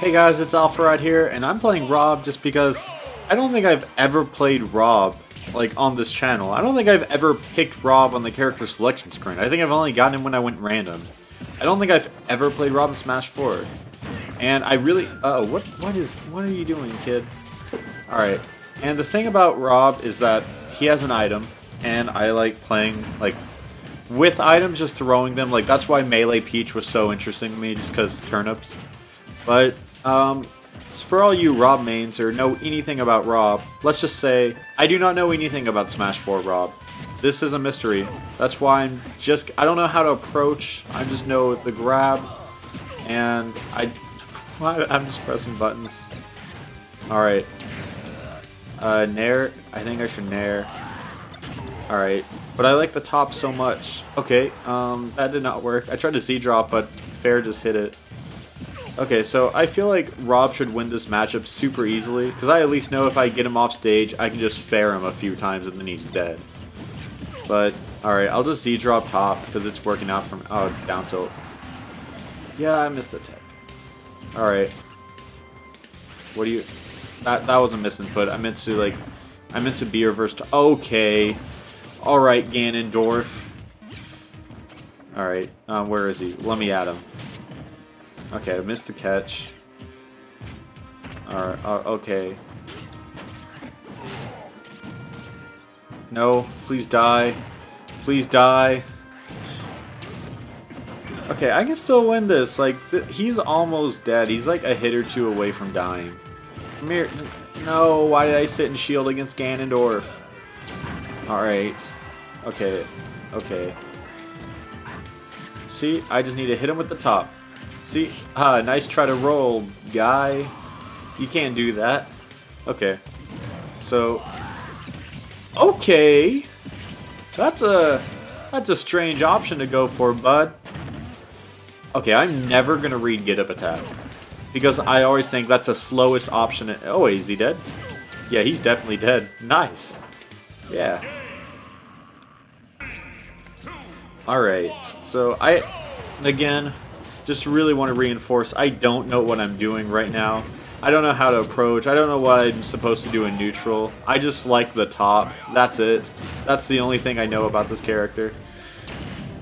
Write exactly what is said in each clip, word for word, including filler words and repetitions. Hey guys, it's Alpharad here, and I'm playing Rob just because I don't think I've ever played Rob, like, on this channel. I don't think I've ever picked Rob on the character selection screen. I think I've only gotten him when I went random. I don't think I've ever played Rob in Smash four. And I really... Uh-oh, what, what is... What are you doing, kid? Alright. And the thing about Rob is that he has an item, and I like playing, like, with items, just throwing them. Like, that's why Melee Peach was so interesting to me, just because turnips. But... Um, for all you Rob mains or know anything about Rob, let's just say I do not know anything about Smash four Rob. This is a mystery. That's why I'm just, I don't know how to approach. I just know the grab, and I, I'm just pressing buttons. Alright. Uh, Nair, I think I should Nair. Alright, but I like the top so much. Okay, um, that did not work. I tried to Z-drop, but Fair just hit it. Okay, so I feel like Rob should win this matchup super easily, because I at least know if I get him off stage, I can just fair him a few times and then he's dead. But, alright, I'll just Z-drop top, because it's working out from... Oh, down tilt. Yeah, I missed the tech. Alright. What do you... That, that was a misinput. I meant to, like... I meant to be reversed. Okay. Alright, Ganondorf. Alright, um, where is he? Let me at him. Okay, I missed the catch. Alright, uh, okay. No, please die. Please die. Okay, I can still win this. Like, th he's almost dead. He's like a hit or two away from dying. Come here. No, why did I sit and shield against Ganondorf? Alright. Okay, okay. See, I just need to hit him with the top. See? Ah, nice try to roll, guy. You can't do that. Okay. So... Okay! That's a... That's a strange option to go for, bud. Okay, I'm never gonna read get up attack, because I always think that's the slowest option. Oh, is he dead? Yeah, he's definitely dead. Nice. Yeah. Alright. So, I... Again... Just really want to reinforce, I don't know what I'm doing right now. I don't know how to approach. I don't know what I'm supposed to do in neutral. I just like the top. That's it. That's the only thing I know about this character.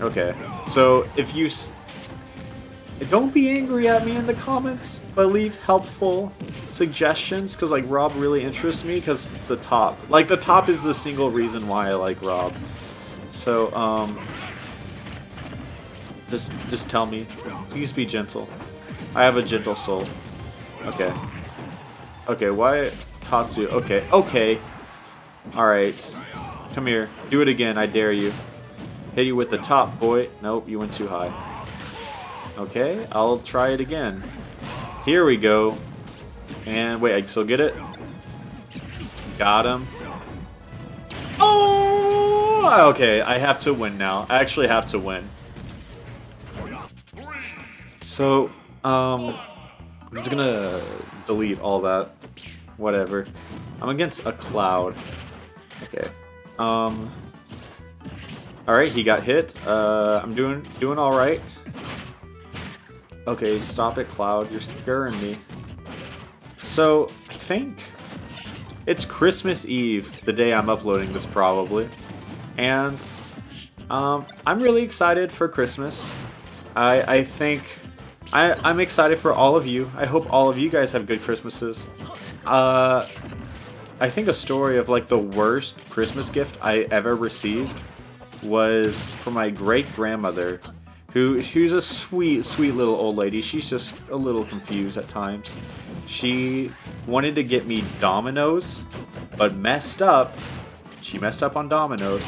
Okay. So, if you... S don't be angry at me in the comments, but leave helpful suggestions, because, like, Rob really interests me, because the top. Like, the top is the single reason why I like Rob. So, um... Just, just tell me. Please be gentle. I have a gentle soul. Okay. Okay, why... Tatsu, okay. Okay. Alright. Come here. Do it again, I dare you. Hit you with the top, boy. Nope, you went too high. Okay, I'll try it again. Here we go. And, wait, I can still get it? Got him. Oh! Okay, I have to win now. I actually have to win. So, um, I'm just gonna delete all that, whatever. I'm against a cloud. Okay. Um, alright, he got hit. Uh, I'm doing, doing alright. Okay, stop it, Cloud. You're scaring me. So, I think it's Christmas Eve, the day I'm uploading this, probably. And, um, I'm really excited for Christmas. I, I think... I, I'm excited for all of you. I hope all of you guys have good Christmases. Uh, I think a story of like the worst Christmas gift I ever received was from my great-grandmother, who who's a sweet, sweet little old lady. She's just a little confused at times. She wanted to get me dominoes, but messed up. She messed up on dominoes.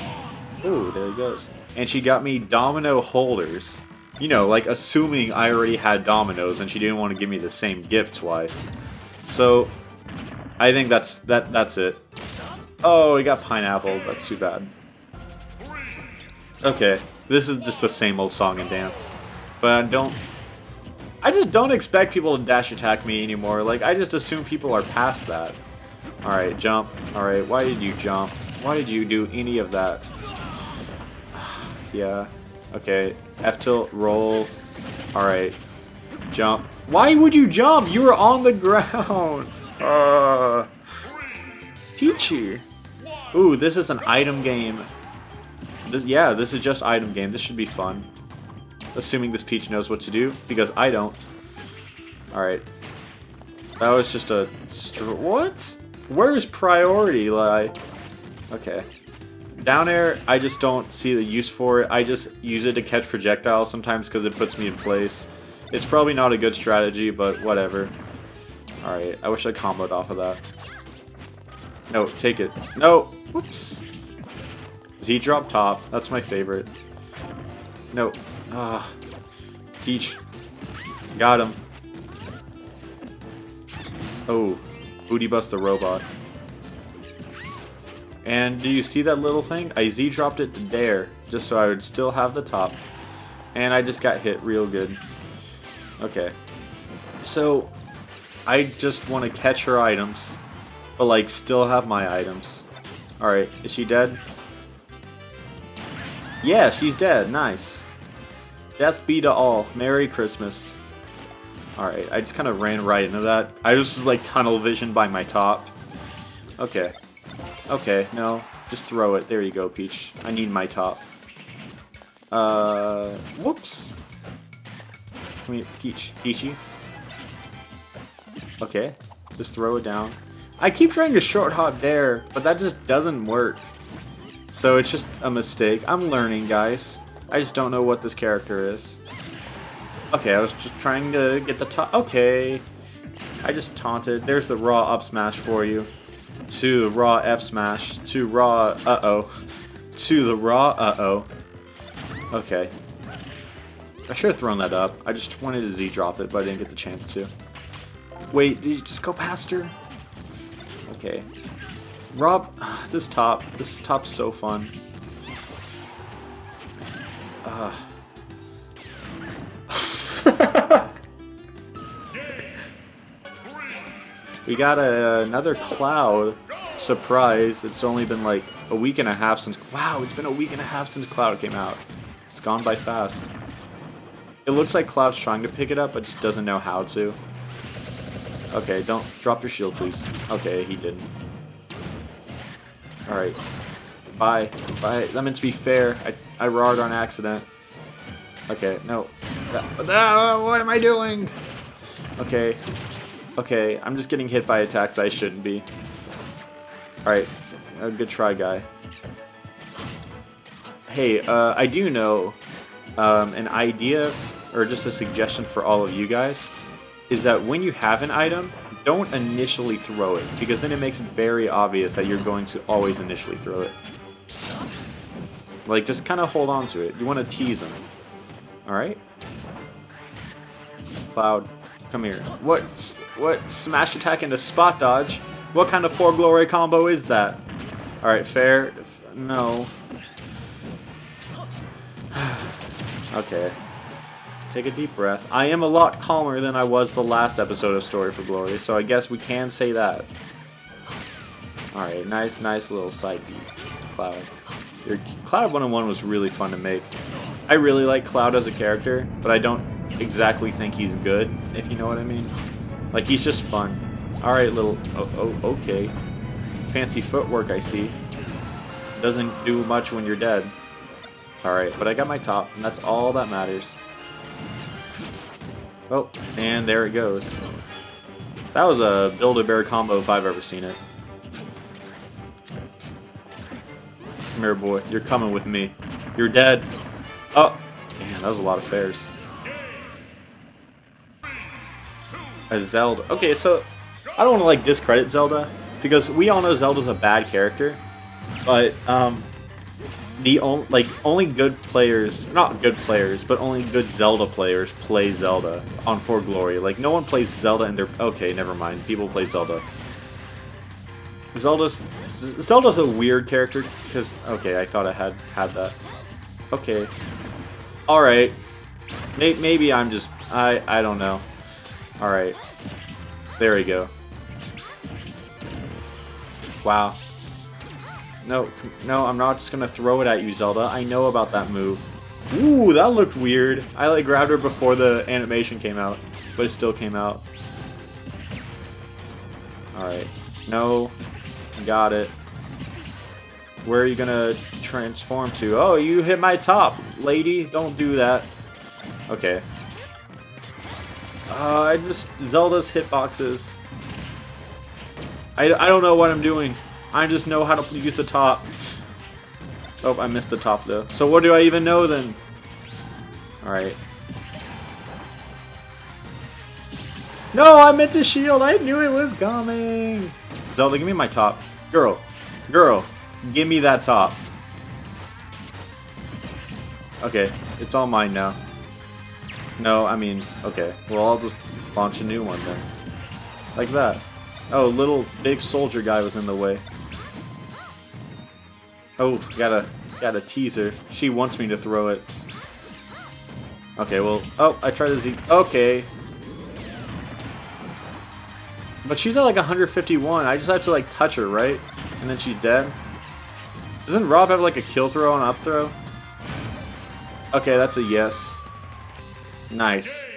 Ooh, there he goes. And she got me domino holders. You know, like, assuming I already had dominoes and she didn't want to give me the same gift twice. So, I think that's that. That's it. Oh, we got pineapple. That's too bad. Okay, this is just the same old song and dance. But I don't... I just don't expect people to dash attack me anymore. Like, I just assume people are past that. Alright, jump. Alright, why did you jump? Why did you do any of that? Yeah. Okay, F tilt, roll. Alright. Jump. Why would you jump? You were on the ground. Uh, Pichu. Ooh, this is an item game. This, yeah, this is just item game. This should be fun. Assuming this Peach knows what to do, because I don't. Alright. That was just a... Str what? Where's priority? Like, okay. Down air, I just don't see the use for it. I just use it to catch projectiles sometimes because it puts me in place. It's probably not a good strategy, but whatever. Alright, I wish I comboed off of that. No, take it. No! Whoops! Z drop top. That's my favorite. No. Ah. Peach. Got him. Oh. Booty bust the robot. And do you see that little thing? I Z dropped it to there, just so I would still have the top. And I just got hit real good. Okay. So, I just want to catch her items, but like still have my items. Alright, is she dead? Yeah, she's dead. Nice. Death be to all. Merry Christmas. Alright, I just kind of ran right into that. I just was like tunnel vision by my top. Okay. Okay, no. Just throw it. There you go, Peach. I need my top. Uh, whoops. Come here, Peach. Peachy. Okay. Just throw it down. I keep trying to short hop there, but that just doesn't work. So it's just a mistake. I'm learning, guys. I just don't know what this character is. Okay, I was just trying to get the top. Okay. I just taunted. There's the raw up smash for you. To raw F smash. To raw uh-oh. To the raw uh-oh. Okay. I should have thrown that up. I just wanted to Z drop it, but I didn't get the chance to. Wait, did you just go past her? Okay. Rob, this top. This top's so fun. Uh. We got a, another Cloud surprise. It's only been like a week and a half since... Wow, it's been a week and a half since Cloud came out. It's gone by fast. It looks like Cloud's trying to pick it up, but just doesn't know how to. Okay, don't... Drop your shield, please. Okay, he didn't. Alright. Bye. Bye. That meant to be fair. I, I rawed on accident. Okay, no. Ah, what am I doing? Okay. Okay, I'm just getting hit by attacks I shouldn't be. Alright. Good try, guy. Hey, uh, I do know um, an idea, or just a suggestion for all of you guys, is that when you have an item, don't initially throw it, because then it makes it very obvious that you're going to always initially throw it. Like, just kind of hold on to it. You want to tease them. Alright? Cloud, come here. What, what smash attack into spot dodge? What kind of StoryForGlory combo is that? Alright, fair. No. Okay. Take a deep breath. I am a lot calmer than I was the last episode of StoryForGlory, so I guess we can say that. Alright, nice, nice little side beat, Cloud. Your Cloud one oh one was really fun to make. I really like Cloud as a character, but I don't exactly think he's good, if you know what I mean. Like, he's just fun. Alright, little... Oh, oh, okay. Fancy footwork, I see. Doesn't do much when you're dead. Alright, but I got my top, and that's all that matters. Oh, and there it goes. That was a Build-A-Bear combo if I've ever seen it. Come here, boy. You're coming with me. You're dead. Oh, man, that was a lot of fairs. A Zelda. Okay, so I don't want to, like, discredit Zelda, because we all know Zelda's a bad character, but, um... The only, like, only good players, not good players, but only good Zelda players play Zelda on StoryForGlory. Like, no one plays Zelda and they're, okay, never mind, people play Zelda. Zelda's, Zelda's a weird character, because, okay, I thought I had, had that. Okay. Alright. Maybe, maybe I'm just, I, I don't know. Alright. There we go. Wow. No, no, I'm not just gonna throw it at you, Zelda. I know about that move. Ooh, that looked weird. I like grabbed her before the animation came out, but it still came out. Alright. No. Got it. Where are you gonna transform to? Oh, you hit my top, lady. Don't do that. Okay. Uh, I just... Zelda's hitboxes. I, I don't know what I'm doing. I just know how to use the top. Oh, I missed the top, though. So what do I even know, then? Alright. No, I meant to shield! I knew it was coming! Zelda, give me my top. Girl. Girl. Give me that top. Okay. It's all mine now. No, I mean, okay. Well, I'll just launch a new one, then. Like that. Oh, little big soldier guy was in the way. Oh, got a, got a teaser. She wants me to throw it. Okay, well... Oh, I tried to Z... Okay. But she's at like one fifty-one. I just have to like touch her, right? And then she's dead. Doesn't Rob have like a kill throw and up throw? Okay, that's a yes. Nice.